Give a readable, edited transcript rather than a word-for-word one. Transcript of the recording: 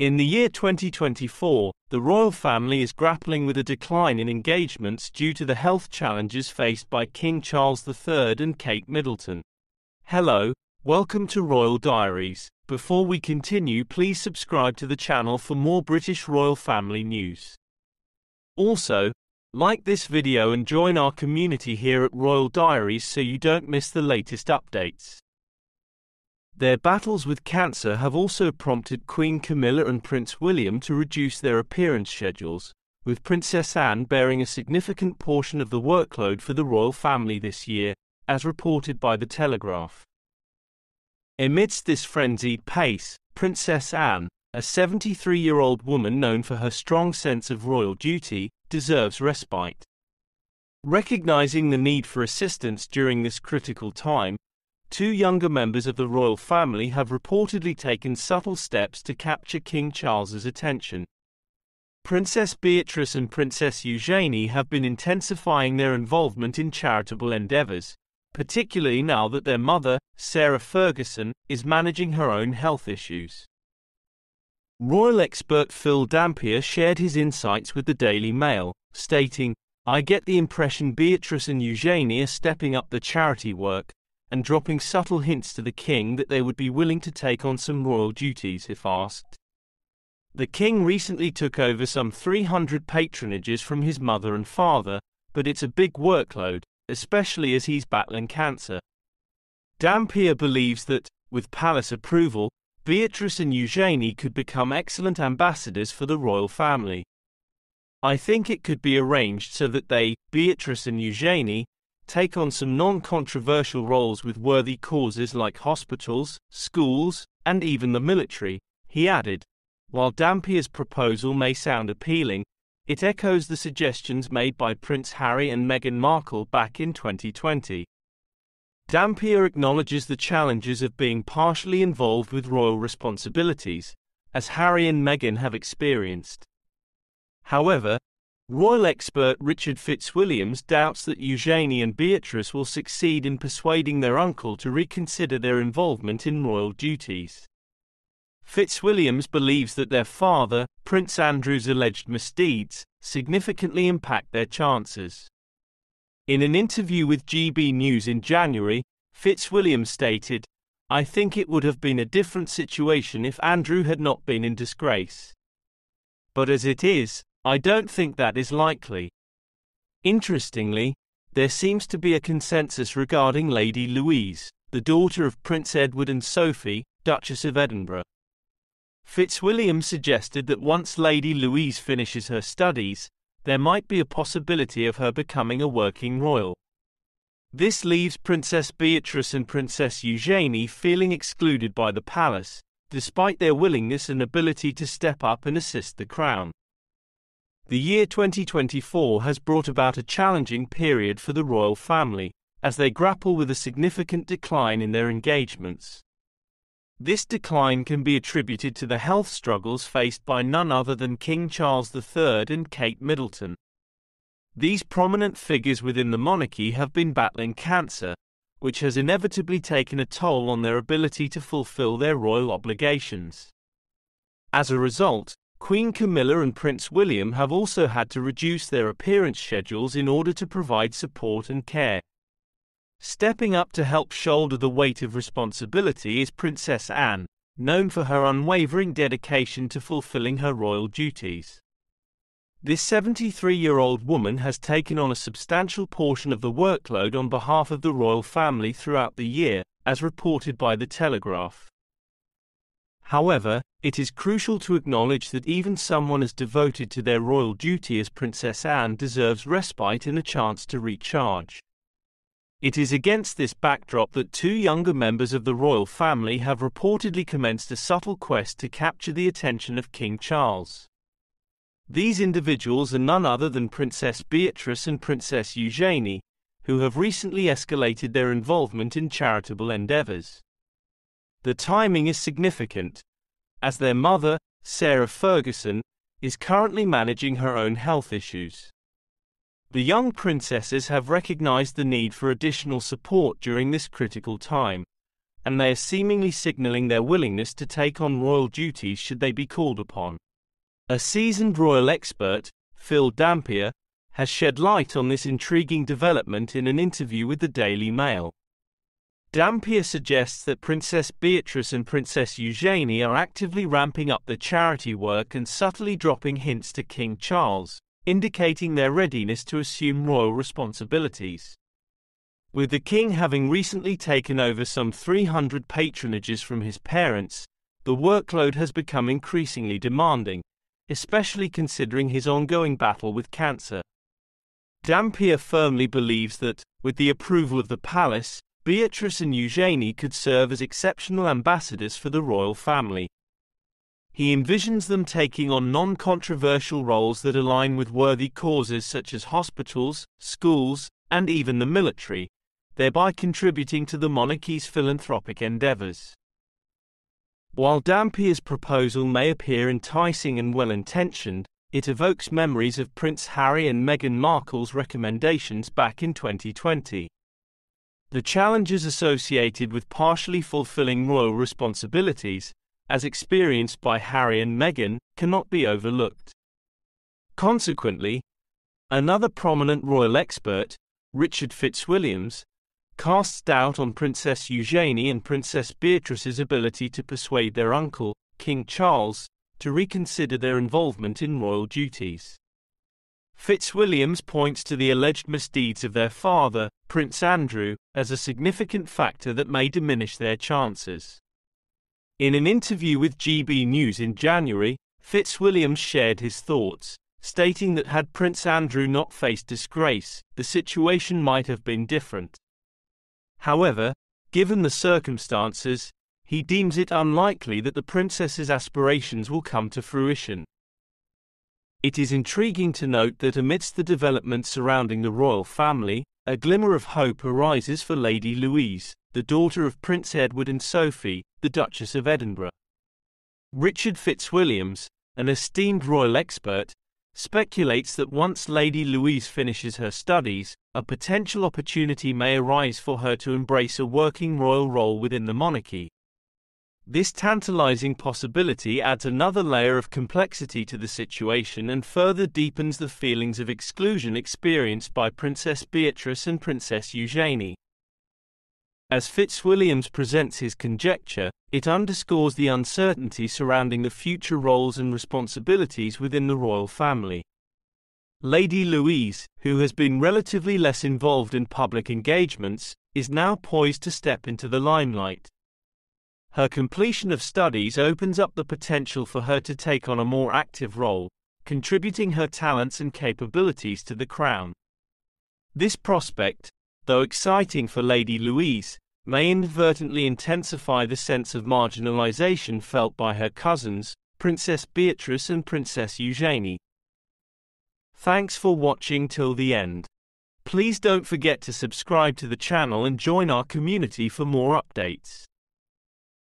In the year 2024, the royal family is grappling with a decline in engagements due to the health challenges faced by King Charles III and Kate Middleton. Hello, welcome to Royal Diaries. Before we continue, please subscribe to the channel for more British royal family news. Also, like this video and join our community here at Royal Diaries so you don't miss the latest updates. Their battles with cancer have also prompted Queen Camilla and Prince William to reduce their appearance schedules, with Princess Anne bearing a significant portion of the workload for the royal family this year, as reported by The Telegraph. Amidst this frenzied pace, Princess Anne, a 73-year-old woman known for her strong sense of royal duty, deserves respite. Recognizing the need for assistance during this critical time, two younger members of the royal family have reportedly taken subtle steps to capture King Charles's attention. Princess Beatrice and Princess Eugenie have been intensifying their involvement in charitable endeavors, particularly now that their mother, Sarah Ferguson, is managing her own health issues. Royal expert Phil Dampier shared his insights with the Daily Mail, stating, "I get the impression Beatrice and Eugenie are stepping up the charity work and dropping subtle hints to the king that they would be willing to take on some royal duties if asked." The king recently took over some 300 patronages from his mother and father, but it's a big workload, especially as he's battling cancer. Dampier believes that, with palace approval, Beatrice and Eugenie could become excellent ambassadors for the royal family. "I think it could be arranged so that they, Beatrice and Eugenie, take on some non-controversial roles with worthy causes like hospitals, schools, and even the military," he added. While Dampier's proposal may sound appealing, it echoes the suggestions made by Prince Harry and Meghan Markle back in 2020. Dampier acknowledges the challenges of being partially involved with royal responsibilities, as Harry and Meghan have experienced. However, royal expert Richard Fitzwilliams doubts that Eugenie and Beatrice will succeed in persuading their uncle to reconsider their involvement in royal duties. Fitzwilliams believes that their father, Prince Andrew's alleged misdeeds, significantly impact their chances. In an interview with GB News in January, Fitzwilliams stated, "I think it would have been a different situation if Andrew had not been in disgrace. But as it is, I don't think that is likely." Interestingly, there seems to be a consensus regarding Lady Louise, the daughter of Prince Edward and Sophie, Duchess of Edinburgh. Fitzwilliam suggested that once Lady Louise finishes her studies, there might be a possibility of her becoming a working royal. This leaves Princess Beatrice and Princess Eugenie feeling excluded by the palace, despite their willingness and ability to step up and assist the crown. The year 2024 has brought about a challenging period for the royal family, as they grapple with a significant decline in their engagements. This decline can be attributed to the health struggles faced by none other than King Charles III and Kate Middleton. These prominent figures within the monarchy have been battling cancer, which has inevitably taken a toll on their ability to fulfill their royal obligations. As a result, Queen Camilla and Prince William have also had to reduce their appearance schedules in order to provide support and care. Stepping up to help shoulder the weight of responsibility is Princess Anne, known for her unwavering dedication to fulfilling her royal duties. This 73-year-old woman has taken on a substantial portion of the workload on behalf of the royal family throughout the year, as reported by The Telegraph. However, it is crucial to acknowledge that even someone as devoted to their royal duty as Princess Anne deserves respite and a chance to recharge. It is against this backdrop that two younger members of the royal family have reportedly commenced a subtle quest to capture the attention of King Charles. These individuals are none other than Princess Beatrice and Princess Eugenie, who have recently escalated their involvement in charitable endeavors. The timing is significant, as their mother, Sarah Ferguson, is currently managing her own health issues. The young princesses have recognized the need for additional support during this critical time, and they are seemingly signalling their willingness to take on royal duties should they be called upon. A seasoned royal expert, Phil Dampier, has shed light on this intriguing development in an interview with the Daily Mail. Dampier suggests that Princess Beatrice and Princess Eugenie are actively ramping up the charity work and subtly dropping hints to King Charles, indicating their readiness to assume royal responsibilities. With the king having recently taken over some 300 patronages from his parents, the workload has become increasingly demanding, especially considering his ongoing battle with cancer. Dampier firmly believes that, with the approval of the palace, Beatrice and Eugenie could serve as exceptional ambassadors for the royal family. He envisions them taking on non-controversial roles that align with worthy causes such as hospitals, schools, and even the military, thereby contributing to the monarchy's philanthropic endeavors. While Dampier's proposal may appear enticing and well-intentioned, it evokes memories of Prince Harry and Meghan Markle's recommendations back in 2020. The challenges associated with partially fulfilling royal responsibilities, as experienced by Harry and Meghan, cannot be overlooked. Consequently, another prominent royal expert, Richard Fitzwilliams, casts doubt on Princess Eugenie and Princess Beatrice's ability to persuade their uncle, King Charles, to reconsider their involvement in royal duties. Fitzwilliams points to the alleged misdeeds of their father, Prince Andrew, as a significant factor that may diminish their chances. In an interview with GB News in January, Fitzwilliams shared his thoughts, stating that had Prince Andrew not faced disgrace, the situation might have been different. However, given the circumstances, he deems it unlikely that the princess's aspirations will come to fruition. It is intriguing to note that amidst the developments surrounding the royal family, a glimmer of hope arises for Lady Louise, the daughter of Prince Edward and Sophie, the Duchess of Edinburgh. Richard Fitzwilliams, an esteemed royal expert, speculates that once Lady Louise finishes her studies, a potential opportunity may arise for her to embrace a working royal role within the monarchy. This tantalizing possibility adds another layer of complexity to the situation and further deepens the feelings of exclusion experienced by Princess Beatrice and Princess Eugenie. As Fitzwilliams presents his conjecture, it underscores the uncertainty surrounding the future roles and responsibilities within the royal family. Lady Louise, who has been relatively less involved in public engagements, is now poised to step into the limelight. Her completion of studies opens up the potential for her to take on a more active role, contributing her talents and capabilities to the crown. This prospect, though exciting for Lady Louise, may inadvertently intensify the sense of marginalization felt by her cousins, Princess Beatrice and Princess Eugenie. Thanks for watching till the end. Please don't forget to subscribe to the channel and join our community for more updates.